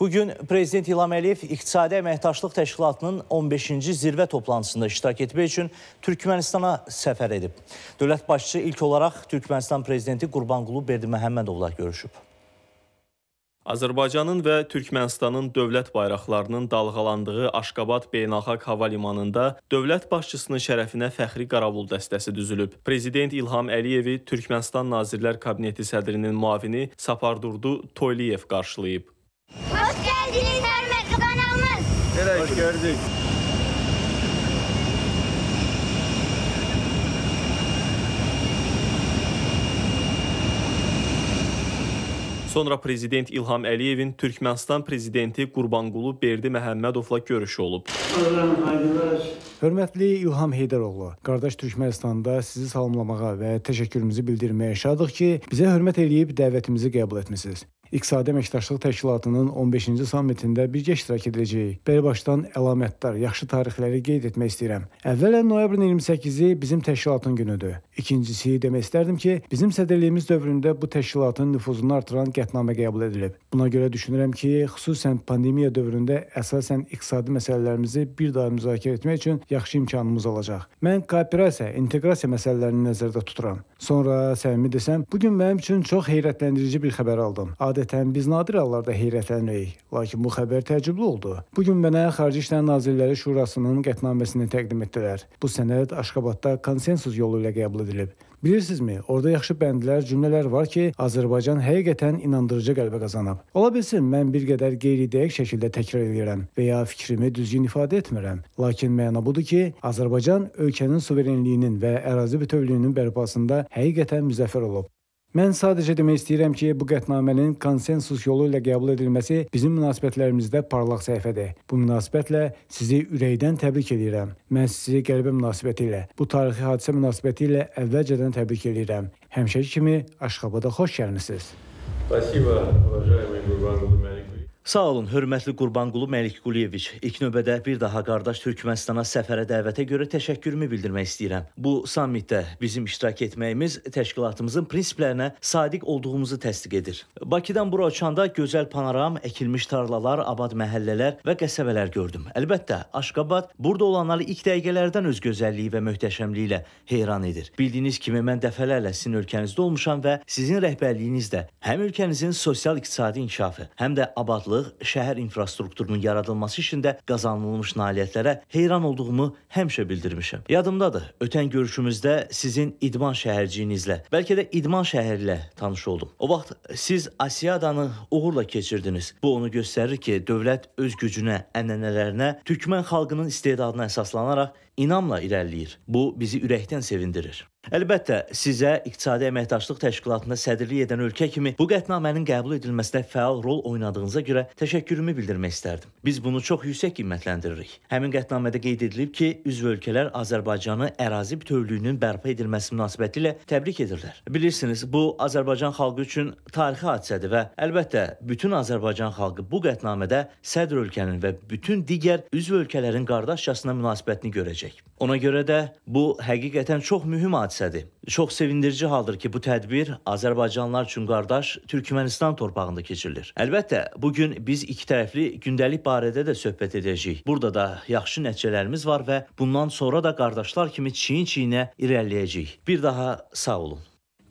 Bugün Prezident İlham Aliyev İqtisadi Emektaşlıq Təşkilatının 15-ci zirvə toplantısında iştirak etmək üçün Türkmənistana səfər edib. Dövlət başçısı ilk olaraq Türkmənistan Prezidenti Qurbanqulu Berdiməhəmmədovla görüşüb. Azərbaycanın və Türkmənistanın dövlət bayraqlarının dalğalandığı Aşqabat Beynalxalq Havalimanında dövlət başçısının şərəfinə fəxri qaravul dəstəsi düzülüb. Prezident İlham Əliyevi Türkmənistan Nazirlər Kabineti sədrinin müavini Sapardurdu Toyliyev qarşılayıb. Hoş geldiniz Hürmetli kanalımız. Evet, hoş gördük. Sonra Prezident İlham Əliyevin Türkmənistan Prezidenti Qurbanqulu Berdiməhəmmədovla görüşü olub. Hörmətli İlham Heydəroğlu, qardaş Türkmənistanda sizi salamlamağa və təşəkkürümüzü bildirməyə şadıq ki, bizə hörmət eləyib dəvətimizi qəbul etmisiniz. İqtisadi Əməkdaşlıq Təşkilatının 15-ci sammitində birgə iştirak edəcəyik. Bərbaşdan əlamətdar, yaxşı tarixləri qeyd etmək istəyirəm. Əvvələn noyabrın 28-i bizim təşkilatın günüdür. İkincisi, demək istərdim ki, bizim sədrliyimiz dövründə bu təşkilatın nüfuzunu artıran qətnamə qəbul edilib. Buna görə düşünürəm ki, xüsusən pandemiya dövründə əsasən iqtisadi məsələlərimizi bir daha müzakirə etmək üçün yaxşı imkanımız olacaq. Mən kooperasiya, inteqrasiya məsələlərini nəzərdə tuturam. Sonra, səmimi desəm, bugün mənim üçün çox heyrətləndirici bir xəbər aldım. Adətən biz nadir hallarda heyrətlənirik, lakin bu xəbər təəccüblü oldu. Bugün mənə Xarici İşlər Nazirləri Şurasının qətnaməsini təqdim etdilər. Bu sənəd Aşqabatda konsensus yolu ilə qəbul edilib. Bilirsinizmi, orada yaxşı bəndlər, cümlələr var ki, Azərbaycan həqiqətən inandırıcı qəlbə qazanıb. Ola bilsin, mən bir qədər qeyri-dəqiq şəkildə təkrar edirəm və ya fikrimi düzgün ifadə etmirəm. Lakin məna budur ki, Azərbaycan ölkənin suverenliyinin və ərazi bütövlüyünün bərpasında həqiqətən müzəffər olub. Mən sadəcə demək istəyirəm ki, bu qətnamənin konsensus yolu ilə qəbul edilməsi bizim münasibətlərimizdə parlaq səhifədir. Bu münasibətlə sizi ürəkdən təbrik edirəm. Mən sizi qəlbə münasibəti ilə, bu tarixi hadisə münasibəti ilə əvvəlcədən təbrik edirəm. Həmişəki kimi Aşqabada xoş gəlmisiniz. Sağ olun, hörmətli Qurbanqulu Məlikquliyeviç. İlk növbədə bir daha qardaş Türkmənistana səfərə dəvətə görə təşəkkürümü bildirmək istəyirəm. Bu sammitdə bizim iştirak etməyimiz təşkilatımızın prinsiplərinə sadiq olduğumuzu təsdiq edir. Bakıdan bura uçanda gözəl panoram, əkilmiş tarlalar, abad məhəllələr və qəsəbələr gördüm. Əlbəttə, Aşqabat burada olanları ilk dəqiqələrdən öz gözəlliyi və möhtəşəmliyi ilə heyran edir. Bildiyiniz kimi mən dəfələrlə sizin ölkənizdə olmuşam və sizin rəhbərliyiniz də həm ölkənizin sosial-iqtisadi inkişafı, həm də abadlıq, şəhər infrastrukturunun yaradılması işində qazanılmış nailiyyətlərə heyran olduğumu həmişə bildirmişəm. Yadımdadır, ötən görüşümüzdə sizin idman şəhərciyinizlə, bəlkə də idman şəhərlə tanış oldum. O vaxt siz Asiyadanı uğurla keçirdiniz. Bu onu göstərir ki, dövlət öz gücünə, ənənələrinə, Türkmən xalqının istedadına əsaslanaraq inamla irəliləyir. Bu bizi ürəkdən sevindirir. Əlbəttə, sizə İqtisadi Əməkdaşlıq Təşkilatında sədrlik edən ölkə kimi bu qətnamənin qəbul edilməsində fəal rol oynadığınıza görə təşəkkürümü bildirmək istərdim. Biz bunu çox yüksək qiymətləndiririk. Həmin qətnamədə qeyd edilib ki, üzv ölkələr Azərbaycanı ərazi bütövlüyünün bərpa edilməsi münasibətilə təbrik edirlər. Bilirsiniz, bu Azərbaycan xalqı üçün tarixi hadisədir və əlbəttə, bütün Azərbaycan xalqı bu qətnamədə sədr ölkənin və bütün digər üzv ölkələrin qardaşcasına münasibətini görəcək. Ona görə də bu həqiqətən çox mühüm hadisədir. Çox sevindirici haldır ki, bu tədbir Azərbaycanlılar üçün qardaş Türkmənistan torpağında keçirilir. Əlbəttə, bugün biz iki tərəfli gündəlik barədə də söhbət edəcəyik. Burada da yaxşı nəticələrimiz var və bundan sonra da qardaşlar kimi çiyin-çiyinə irəliləyəcəyik. Bir daha sağ olun.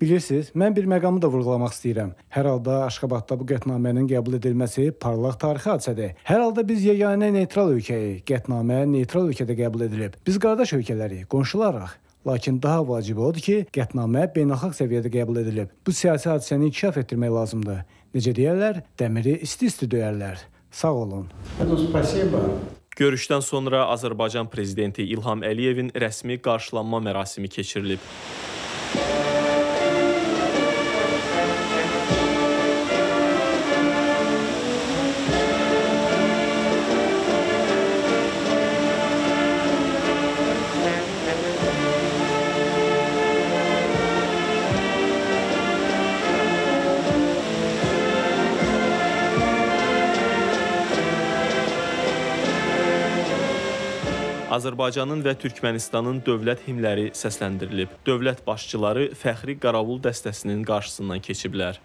Bilirsiniz, mən bir məqamı da vurğulamaq istəyirəm. Hər halda Aşqabatda bu qətnamənin qəbul edilməsi parlaq tarixi hadisədir. Hər halda biz yeganə neytral ölkəyik. Qətnamə neytral ölkədə qəbul edilib. Biz qardaş ölkələriyik, qonşularıq. Lakin daha vacibi odur ki, qətnamə beynəlxalq səviyyədə qəbul edilib. Bu siyasi hadisəni inkişaf etdirmək lazımdır. Necə deyərlər, dəmiri isti-isti döyərlər. Sağ olun. Görüşdən sonra Azərbaycan Prezidenti İlham Əliyevin rəsmi qarşılanma mərasimi keçirilib. Azərbaycanın və Türkmənistanın dövlət himləri səsləndirilib. Dövlət başçıları fəxri qaravul dəstəsinin qarşısından keçiblər.